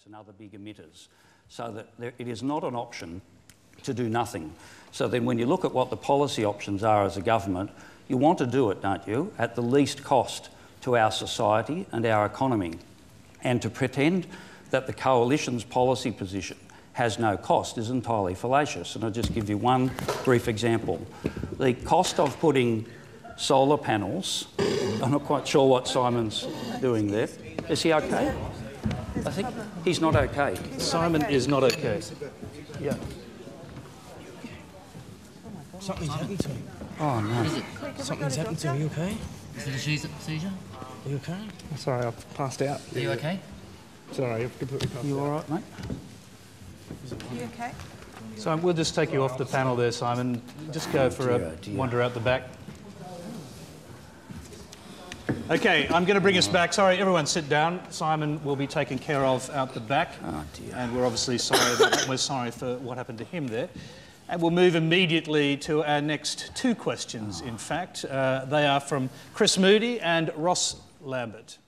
states and other big emitters, so that it is not an option to do nothing. So then when you look at what the policy options are as a government, you want to do it, don't you, at the least cost to our society and our economy. And to pretend that the coalition's policy position has no cost is entirely fallacious. And I'll just give you one brief example. The cost of putting solar panels, I'm not quite sure what Simon's doing there. Is he okay? I think he's not okay. Simon is not okay. Yeah. Something's happened to him. Oh, no. Something's happened to him. Are you okay? Is it a seizure? Are you okay? I'm sorry, I've passed out. Are you okay? Sorry, I've completely passed out. You all right, mate? Are you okay? So we'll just take you off the panel there, Simon. Just go for a wander out the back. Okay, I'm going to bring us back. Sorry, everyone sit down. Simon will be taken care of out the back. Oh, dear. And we're obviously sorry that, we're sorry for what happened to him there. And we'll move immediately to our next two questions, in fact. They are from Chris Moody and Ross Lambert.